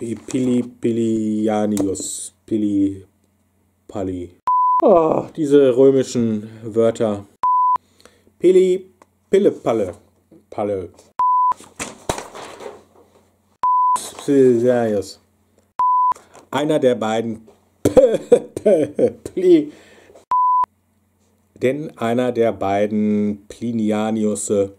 Pilianius. Pili. Oh, diese römischen Wörter. Pillepalle. Palle. Psisarius. Einer der beiden. Denn einer der beiden Plinianiusse.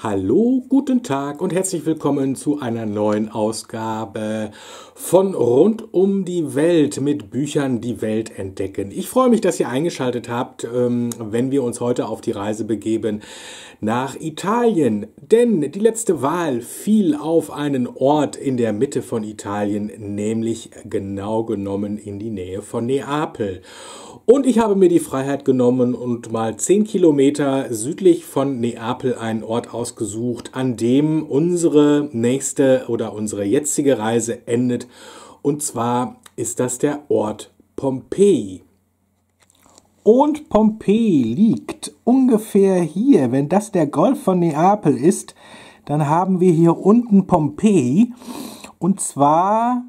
Hallo, guten Tag und herzlich willkommen zu einer neuen Ausgabe von Rund um die Welt mit Büchern, die Welt entdecken. Ich freue mich, dass ihr eingeschaltet habt, wenn wir uns heute auf die Reise begeben nach Italien. Denn die letzte Wahl fiel auf einen Ort in der Mitte von Italien, nämlich genau genommen in die Nähe von Neapel. Und ich habe mir die Freiheit genommen und mal 10 Kilometer südlich von Neapel einen Ort ausgesucht, an dem unsere nächste oder unsere jetzige Reise endet. Und zwar ist das der Ort Pompeji. Und Pompeji liegt ungefähr hier. Wenn das der Golf von Neapel ist, dann haben wir hier unten Pompeji. Und zwar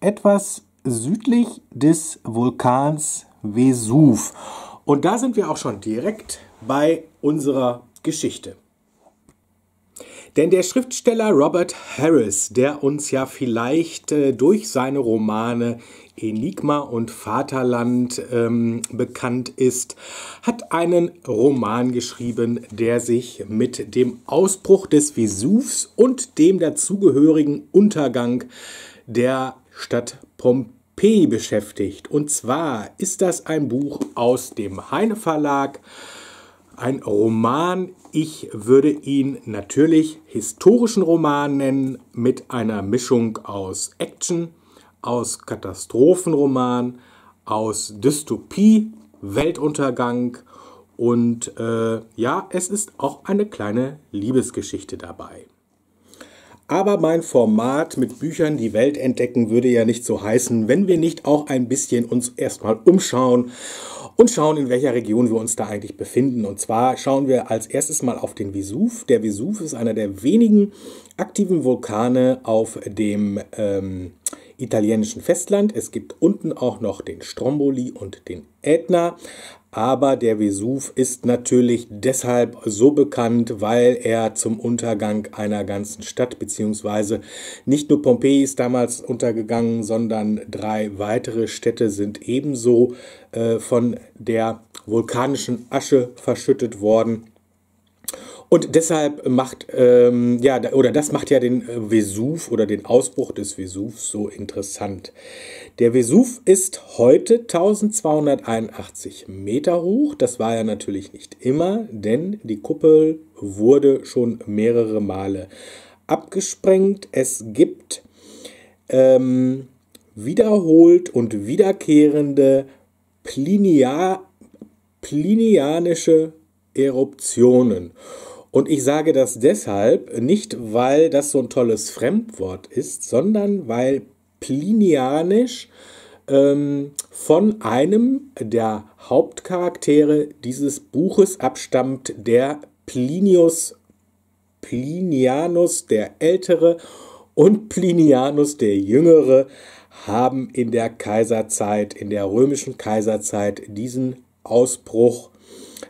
etwas südlich des Vulkans Vesuv. Und da sind wir auch schon direkt bei unserer Geschichte. Denn der Schriftsteller Robert Harris, der uns ja vielleicht durch seine Romane Enigma und Vaterland bekannt ist, hat einen Roman geschrieben, der sich mit dem Ausbruch des Vesuvs und dem dazugehörigen Untergang der Stadt Pompeji beschäftigt. Und zwar ist das ein Buch aus dem Heine Verlag, ein Roman, ich würde ihn natürlich historischen Roman nennen, mit einer Mischung aus Action, aus Katastrophenroman, aus Dystopie, Weltuntergang und ja, es ist auch eine kleine Liebesgeschichte dabei. Aber mein Format mit Büchern die Welt entdecken würde ja nicht so heißen, wenn wir nicht auch ein bisschen uns erstmal umschauen und schauen, in welcher Region wir uns da eigentlich befinden. Und zwar schauen wir als erstes mal auf den Vesuv. Der Vesuv ist einer der wenigen aktiven Vulkane auf dem italienischen Festland. Es gibt unten auch noch den Stromboli und den Ätna. Aber der Vesuv ist natürlich deshalb so bekannt, weil er zum Untergang einer ganzen Stadt, beziehungsweise nicht nur Pompeji ist damals untergegangen, sondern 3 weitere Städte sind ebenso von der vulkanischen Asche verschüttet worden. Und deshalb macht, das macht ja den Vesuv oder den Ausbruch des Vesuvs so interessant. Der Vesuv ist heute 1281 Meter hoch. Das war ja natürlich nicht immer, denn die Kuppel wurde schon mehrere Male abgesprengt. Es gibt wiederholt und wiederkehrende plinianische Eruptionen. Und ich sage das deshalb nicht, weil das so ein tolles Fremdwort ist, sondern weil plinianisch von einem der Hauptcharaktere dieses Buches abstammt, der Plinianus der Ältere und Plinianus der Jüngere haben in der Kaiserzeit, in der römischen Kaiserzeit, diesen Ausbruch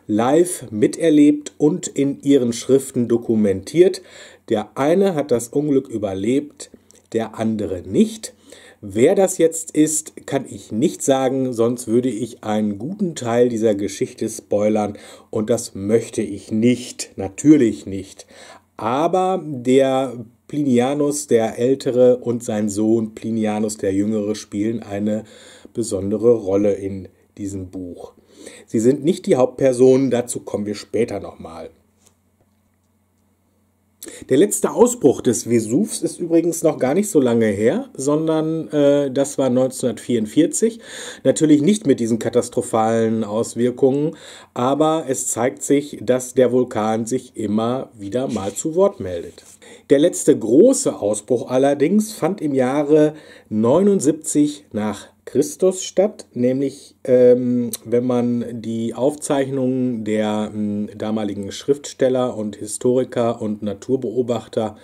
live miterlebt und in ihren Schriften dokumentiert. Der eine hat das Unglück überlebt, der andere nicht. Wer das jetzt ist, kann ich nicht sagen, sonst würde ich einen guten Teil dieser Geschichte spoilern und das möchte ich nicht, natürlich nicht. Aber der Plinianus der Ältere und sein Sohn Plinianus der Jüngere spielen eine besondere Rolle in diesem Buch. Sie sind nicht die Hauptpersonen, dazu kommen wir später nochmal. Der letzte Ausbruch des Vesuvs ist übrigens noch gar nicht so lange her, sondern das war 1944. Natürlich nicht mit diesen katastrophalen Auswirkungen, aber es zeigt sich, dass der Vulkan sich immer wieder mal zu Wort meldet. Der letzte große Ausbruch allerdings fand im Jahre 79 nach Christus statt, nämlich wenn man die Aufzeichnungen der damaligen Schriftsteller und Historiker und Naturbeobachter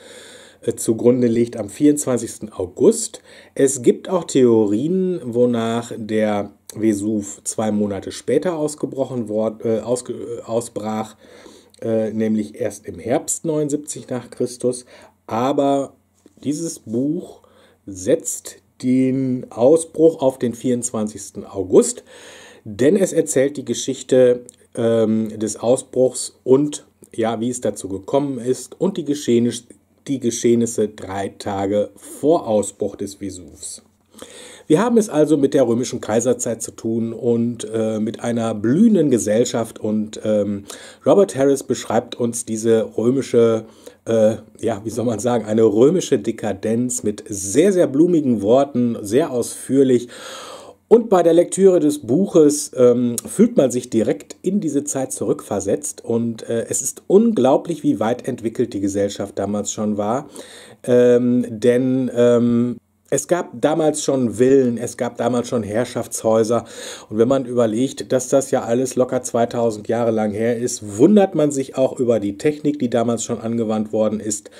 zugrunde legt, am 24. August. Es gibt auch Theorien, wonach der Vesuv 2 Monate später ausbrach, nämlich erst im Herbst 79 nach Christus. Aber dieses Buch setzt den Ausbruch auf den 24. August, denn es erzählt die Geschichte des Ausbruchs und ja, wie es dazu gekommen ist und die Geschehnisse 3 Tage vor Ausbruch des Vesuvs. Wir haben es also mit der römischen Kaiserzeit zu tun und mit einer blühenden Gesellschaft, und Robert Harris beschreibt uns diese römische, eine römische Dekadenz mit sehr, sehr blumigen Worten, sehr ausführlich. Und bei der Lektüre des Buches fühlt man sich direkt in diese Zeit zurückversetzt, und es ist unglaublich, wie weit entwickelt die Gesellschaft damals schon war, denn es gab damals schon Villen, es gab damals schon Herrschaftshäuser, und wenn man überlegt, dass das ja alles locker 2000 Jahre lang her ist, wundert man sich auch über die Technik, die damals schon angewandt worden ist.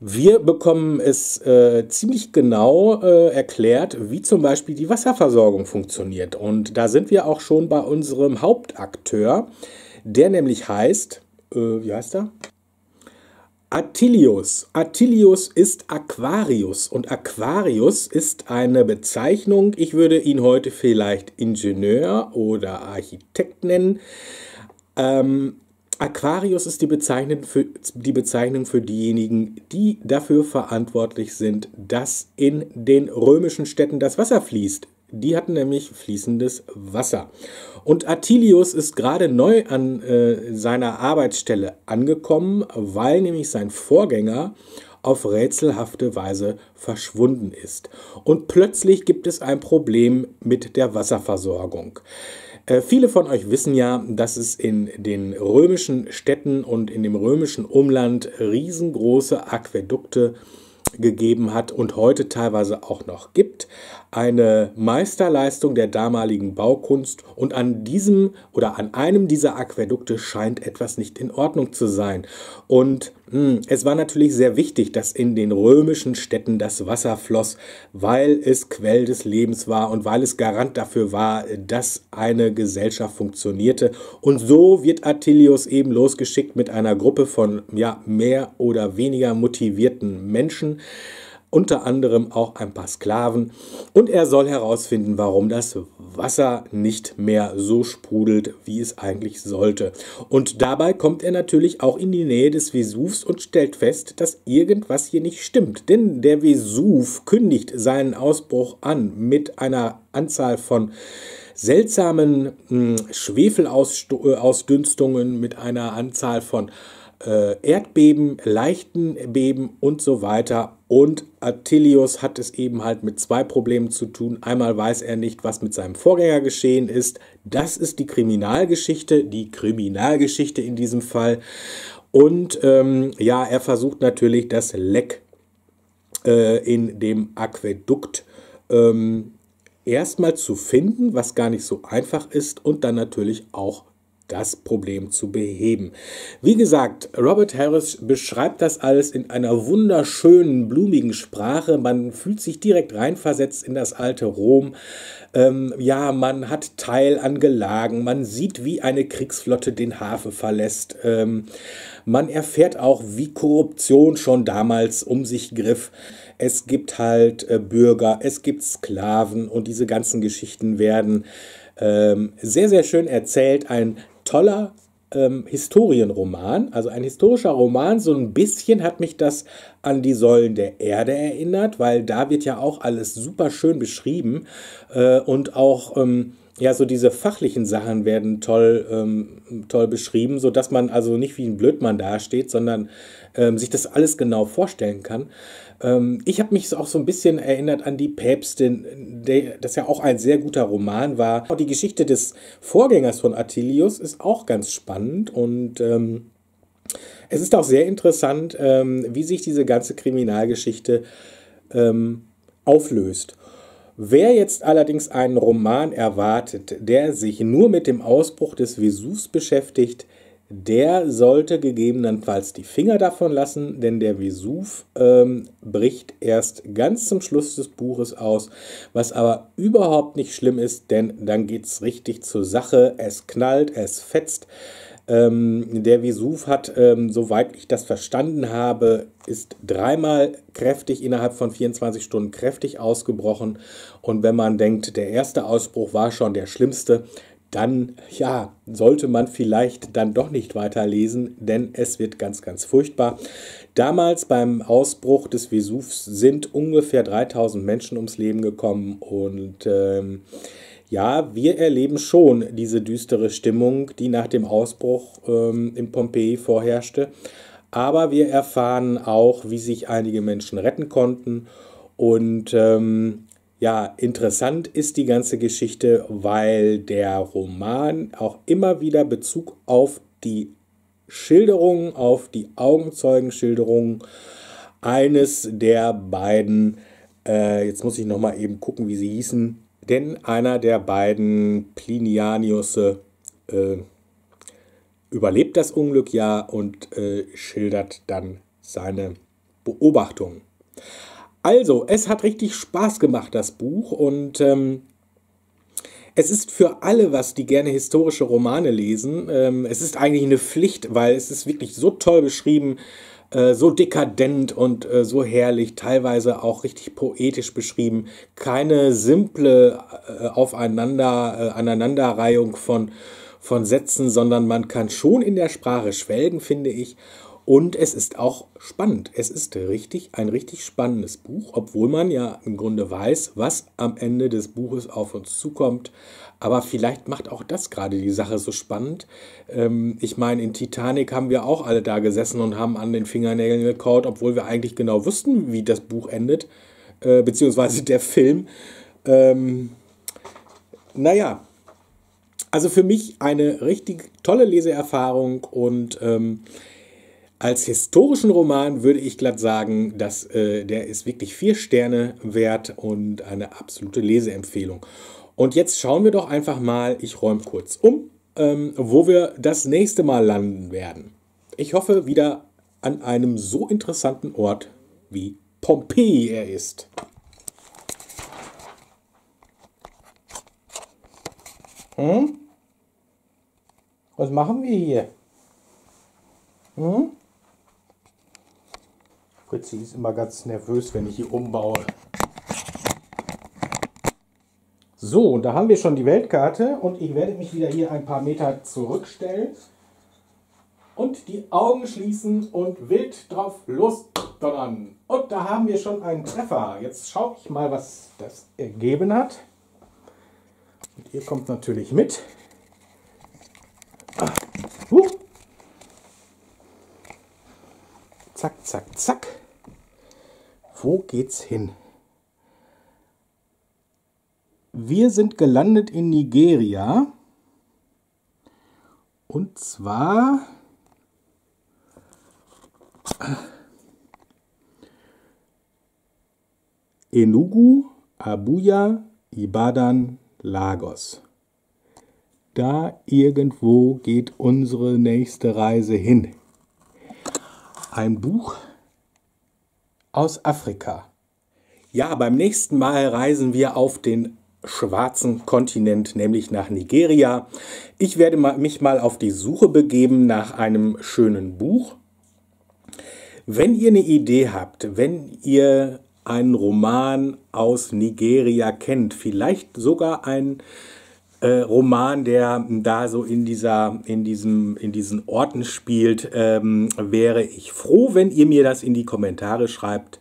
Wir bekommen es ziemlich genau erklärt, wie zum Beispiel die Wasserversorgung funktioniert, und da sind wir auch schon bei unserem Hauptakteur, der nämlich heißt, wie heißt er? Attilius. Attilius ist Aquarius, und Aquarius ist eine Bezeichnung, ich würde ihn heute vielleicht Ingenieur oder Architekt nennen. Aquarius ist die Bezeichnung für diejenigen, die dafür verantwortlich sind, dass in den römischen Städten das Wasser fließt. Die hatten nämlich fließendes Wasser. Und Attilius ist gerade neu an seiner Arbeitsstelle angekommen, weil nämlich sein Vorgänger auf rätselhafte Weise verschwunden ist. Und plötzlich gibt es ein Problem mit der Wasserversorgung. Viele von euch wissen ja, dass es in den römischen Städten und in dem römischen Umland riesengroße Aquädukte gegeben hat und heute teilweise auch noch gibt. Eine Meisterleistung der damaligen Baukunst, und an diesem oder an einem dieser Aquädukte scheint etwas nicht in Ordnung zu sein. Und es war natürlich sehr wichtig, dass in den römischen Städten das Wasser floss, weil es Quell des Lebens war und weil es Garant dafür war, dass eine Gesellschaft funktionierte. Und so wird Attilius eben losgeschickt mit einer Gruppe von mehr oder weniger motivierten Menschen, unter anderem auch ein paar Sklaven, und er soll herausfinden, warum das Wasser nicht mehr so sprudelt, wie es eigentlich sollte. Und dabei kommt er natürlich auch in die Nähe des Vesuvs und stellt fest, dass irgendwas hier nicht stimmt. Denn der Vesuv kündigt seinen Ausbruch an mit einer Anzahl von seltsamen Schwefelausdünstungen, mit einer Anzahl von Erdbeben, leichten Beben und so weiter. Und Attilius hat es eben halt mit 2 Problemen zu tun. Einmal weiß er nicht, was mit seinem Vorgänger geschehen ist. Das ist die Kriminalgeschichte in diesem Fall. Und er versucht natürlich, das Leck in dem Aquädukt erstmal zu finden, was gar nicht so einfach ist, und dann natürlich auch das Problem zu beheben. Wie gesagt, Robert Harris beschreibt das alles in einer wunderschönen, blumigen Sprache. Man fühlt sich direkt reinversetzt in das alte Rom. Man hat Teil an Gelagen. Man sieht, wie eine Kriegsflotte den Hafen verlässt. Man erfährt auch, wie Korruption schon damals um sich griff. Es gibt halt Bürger, es gibt Sklaven, und diese ganzen Geschichten werden sehr, sehr schön erzählt. Ein toller, Historienroman, also ein historischer Roman. So ein bisschen hat mich das an die Säulen der Erde erinnert, weil da wird ja auch alles super schön beschrieben und auch ja, so diese fachlichen Sachen werden toll, toll beschrieben, sodass man also nicht wie ein Blödmann dasteht, sondern sich das alles genau vorstellen kann. Ich habe mich auch so ein bisschen erinnert an die Päpstin, das ja auch ein sehr guter Roman war. Die Geschichte des Vorgängers von Attilius ist auch ganz spannend und es ist auch sehr interessant, wie sich diese ganze Kriminalgeschichte auflöst. Wer jetzt allerdings einen Roman erwartet, der sich nur mit dem Ausbruch des Vesuvs beschäftigt, der sollte gegebenenfalls die Finger davon lassen, denn der Vesuv bricht erst ganz zum Schluss des Buches aus, was aber überhaupt nicht schlimm ist, denn dann geht es richtig zur Sache, es knallt, es fetzt. Der Vesuv hat, soweit ich das verstanden habe, ist dreimal kräftig innerhalb von 24 Stunden kräftig ausgebrochen. Und wenn man denkt, der erste Ausbruch war schon der schlimmste, dann ja, sollte man vielleicht dann doch nicht weiterlesen, denn es wird ganz, ganz furchtbar. Damals beim Ausbruch des Vesuvs sind ungefähr 3000 Menschen ums Leben gekommen und ja, wir erleben schon diese düstere Stimmung, die nach dem Ausbruch in Pompeji vorherrschte, aber wir erfahren auch, wie sich einige Menschen retten konnten und ja, interessant ist die ganze Geschichte, weil der Roman auch immer wieder Bezug auf die Schilderungen, auf die Augenzeugenschilderungen eines der beiden, jetzt muss ich nochmal eben gucken, wie sie hießen, denn einer der beiden Plinianusse überlebt das Unglück ja und schildert dann seine Beobachtungen. Also, es hat richtig Spaß gemacht, das Buch, und es ist für alle was, die gerne historische Romane lesen. Es ist eigentlich eine Pflicht, weil es ist wirklich so toll beschrieben, so dekadent und so herrlich, teilweise auch richtig poetisch beschrieben. Keine simple Aneinanderreihung von Sätzen, sondern man kann schon in der Sprache schwelgen, finde ich. Und es ist auch spannend. Es ist ein richtig spannendes Buch, obwohl man ja im Grunde weiß, was am Ende des Buches auf uns zukommt. Aber vielleicht macht auch das gerade die Sache so spannend. Ich meine, in Titanic haben wir auch alle da gesessen und haben an den Fingernägeln gekaut, obwohl wir eigentlich genau wussten, wie das Buch endet, beziehungsweise der Film. Naja, also für mich eine richtig tolle Leseerfahrung und als historischen Roman würde ich glatt sagen, dass der ist wirklich 4 Sterne wert und eine absolute Leseempfehlung. Und jetzt schauen wir doch einfach mal, ich räume kurz um, wo wir das nächste Mal landen werden. Ich hoffe wieder an einem so interessanten Ort wie Pompeji er ist. Hm? Was machen wir hier? Hm? Fritzi ist immer ganz nervös, wenn ich hier umbaue. So, und da haben wir schon die Weltkarte und ich werde mich wieder hier ein paar Meter zurückstellen und die Augen schließen und wild drauf losdonnern. Und da haben wir schon einen Treffer. Jetzt schaue ich mal, was das ergeben hat. Und ihr kommt natürlich mit. Zack, zack, zack. Wo geht's hin? Wir sind gelandet in Nigeria. Und zwar Enugu, Abuja, Ibadan, Lagos. Da irgendwo geht unsere nächste Reise hin. Ein Buch aus Afrika. Ja, beim nächsten Mal reisen wir auf den schwarzen Kontinent, nämlich nach Nigeria. Ich werde mich mal auf die Suche begeben nach einem schönen Buch. Wenn ihr eine Idee habt, wenn ihr einen Roman aus Nigeria kennt, vielleicht sogar einen Roman, der da so in diesen Orten spielt, wäre ich froh, wenn ihr mir das in die Kommentare schreibt.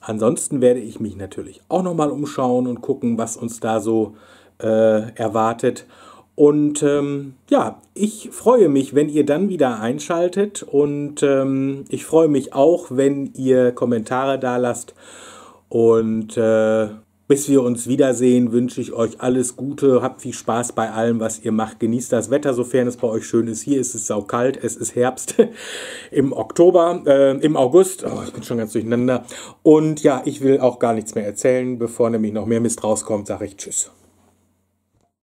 Ansonsten werde ich mich natürlich auch nochmal umschauen und gucken, was uns da so erwartet. Und ja, ich freue mich, wenn ihr dann wieder einschaltet, und ich freue mich auch, wenn ihr Kommentare da lasst. Und bis wir uns wiedersehen, wünsche ich euch alles Gute, habt viel Spaß bei allem, was ihr macht, genießt das Wetter, sofern es bei euch schön ist. Hier ist es saukalt, es ist Herbst im Oktober, im August, oh, ich bin schon ganz durcheinander. Und ja, ich will auch gar nichts mehr erzählen, bevor nämlich noch mehr Mist rauskommt, sage ich Tschüss.